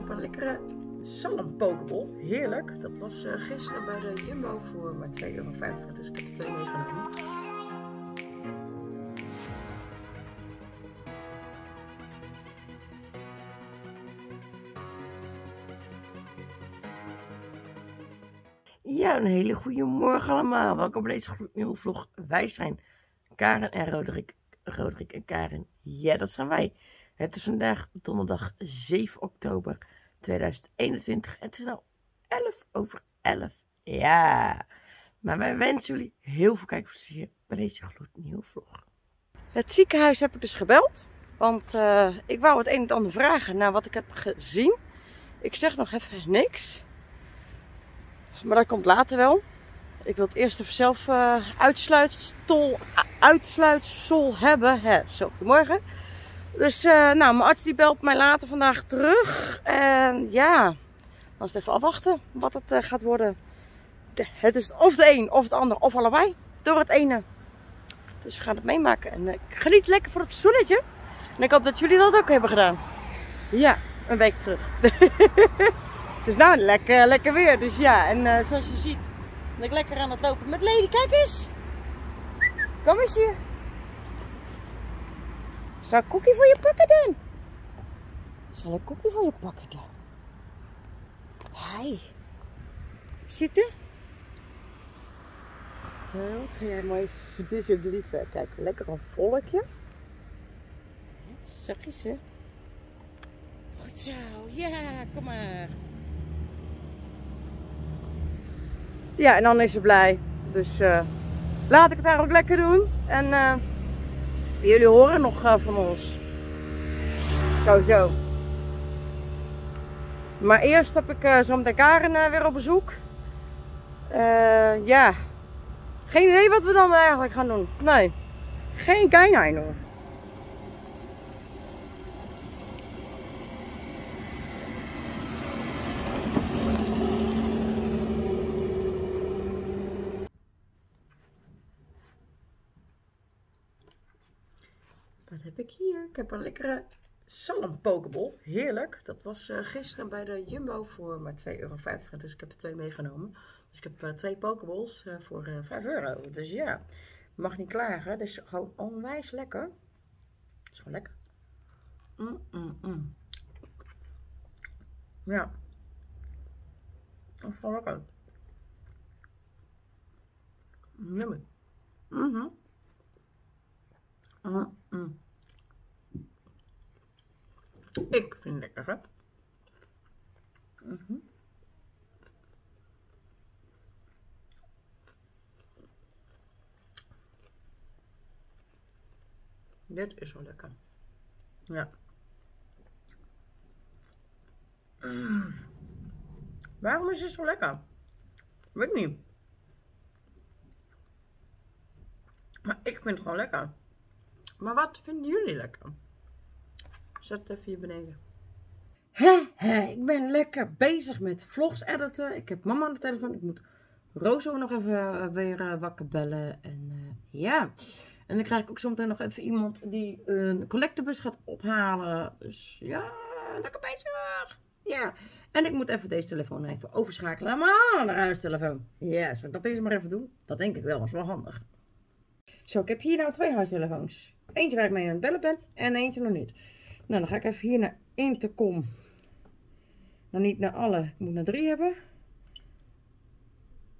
heb een lekkere salmpokeball. Heerlijk. Dat was gisteren bij de Jumbo voor maar €2,50. Dus ik heb er 2,99 genomen. Ja, een hele goede morgen allemaal. Welkom bij deze gloednieuwe vlog. Wij zijn Karen en Roderick. Roderick en Karen. Ja, dat zijn wij. Het is vandaag donderdag 7 oktober 2021. Het is nou 11 over 11. Ja. Maar wij wensen jullie heel veel kijkplezier bij deze gloednieuwe vlog. Het ziekenhuis heb ik dus gebeld. Want ik wou het een en het ander vragen naar wat ik heb gezien. Ik zeg nog even niks. Maar dat komt later wel. Ik wil het eerst even zelf uitsluitsel hebben. Hè, zo, goedemorgen. Dus nou, mijn arts die belt mij later vandaag terug. En ja, dan is het even afwachten wat het gaat worden. Het is of de een of het ander of allebei door het ene. Dus we gaan het meemaken. En geniet lekker van het zonnetje. En ik hoop dat jullie dat ook hebben gedaan. Ja, een week terug. Het is nou lekker weer. Dus ja, en zoals je ziet ben ik lekker aan het lopen met Lady. Kijk eens. Kom eens hier. Zal ik koekje voor je pakken doen? Zal ik koekje voor je pakken doen? Hi. Zitten. Nou, wat ga jij mooi. Dit is ook lief, hè. Kijk, lekker een volkje. Zachtjes, hè. Goed zo. Ja, kom maar. Ja, en dan is ze blij. Dus laat ik het haar ook lekker doen. En jullie horen nog van ons. Sowieso. Maar eerst heb ik zo meteen Karen weer op bezoek. Ja. Geen idee wat we dan eigenlijk gaan doen. Nee. Geen keinijn hoor. Wat heb ik hier? Ik heb een lekkere salmpokeball. Heerlijk. Dat was gisteren bij de Jumbo voor maar €2,50. Dus ik heb er 2 meegenomen. Dus ik heb 2 pokeballs voor €5. Dus ja, mag niet klagen. Het is gewoon onwijs lekker. Het is gewoon lekker. Ja. Dat is gewoon lekker. Nummer. Ik vind het lekker, hè? Dit is wel lekker. Ja. Waarom is het zo lekker? Weet ik niet. Maar ik vind het gewoon lekker. Maar wat vinden jullie lekker? Zet het even hier beneden. Ik ben lekker bezig met vlogs editen. Ik heb mama aan de telefoon. Ik moet Rozo nog even weer wakker bellen. En ja. En dan krijg ik ook zometeen nog even iemand die een collectebus gaat ophalen. Dus ja, lekker bezig. Ja. En ik moet even deze telefoon even overschakelen. Maar de huistelefoon. Ja, zal ik dat deze maar even doen? Dat denk ik wel. Dat is wel handig. Zo, ik heb hier nou 2 huistelefoons. Eentje waar ik mee aan het bellen ben en eentje nog niet. Nou, dan ga ik even hier naar intercom. Dan niet naar alle. Ik moet naar 3 hebben.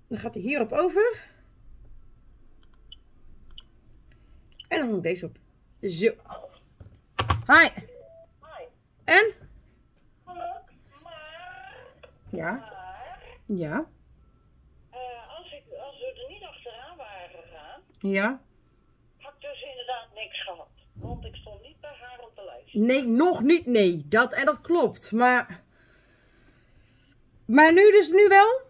Dan gaat hij hierop over. En dan moet ik deze op. Zo. Hi. Hi. En? Hallo. Maar. Ja. Maar. Ja. Als we er niet achteraan waren gegaan. Ja. Had ik dus inderdaad niks gehad. Want ik stond niet bij haar op de lijst. Nee, nog niet. Nee, dat klopt. Maar nu dus nu wel?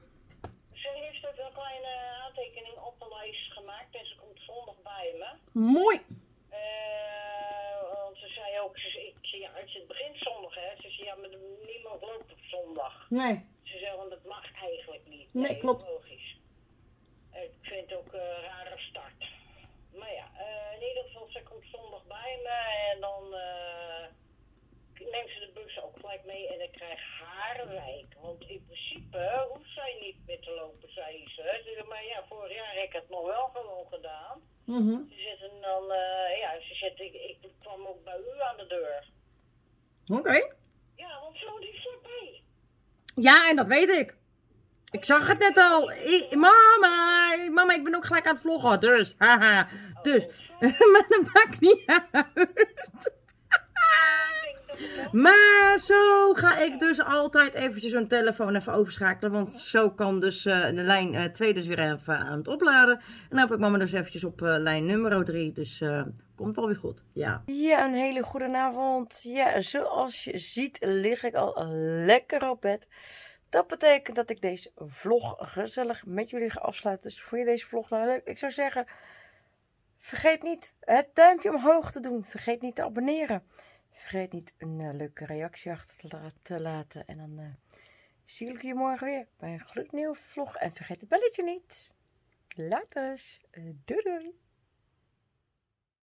Ze heeft ook een kleine aantekening op de lijst gemaakt. En ze komt zondag bij me. Mooi. Want ze zei ook, het begint zondag hè. Ze zei, ja, maar niemand loopt op zondag. Nee. Ze zei, want dat mag eigenlijk niet. Nee, klopt. Logisch. Ik vind het ook een rare start. Maar ja, in ieder geval, ze komt zondag bij me en dan neemt ze de bus ook gelijk ik mee en ik krijg haarwijk. Want in principe hoeft zij niet meer te lopen, zei ze. Maar ja, vorig jaar heb ik het nog wel gewoon gedaan. Mm-hmm. Ze zitten dan, ze zitten, ik kwam ook bij u aan de deur. Oké. Okay. Ja, want zo die voorbij. Ja, en dat weet ik. Ik zag het net al. Mama, ik ben ook gelijk aan het vloggen, dus. Haha. Dus. Oh, maar dat maakt niet uit. Maar zo ga ik dus altijd eventjes zo'n telefoon even overschakelen. Want zo kan dus de lijn 2 dus weer even aan het opladen. En dan heb ik mama dus eventjes op lijn nummer 3. Dus komt wel weer goed. Ja. Ja, een hele goede avond. Ja, zoals je ziet lig ik al lekker op bed. Dat betekent dat ik deze vlog gezellig met jullie ga afsluiten. Dus vond je deze vlog nou leuk? Ik zou zeggen, vergeet niet het duimpje omhoog te doen. Vergeet niet te abonneren. Vergeet niet een leuke reactie achter te laten. En dan zie ik je morgen weer bij een gloednieuwe vlog. En vergeet het belletje niet. Laters. Doei doei.